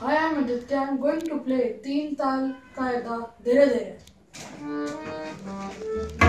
Hi, I'm Aditya. I'm going to play teen taal kaida, dere dere.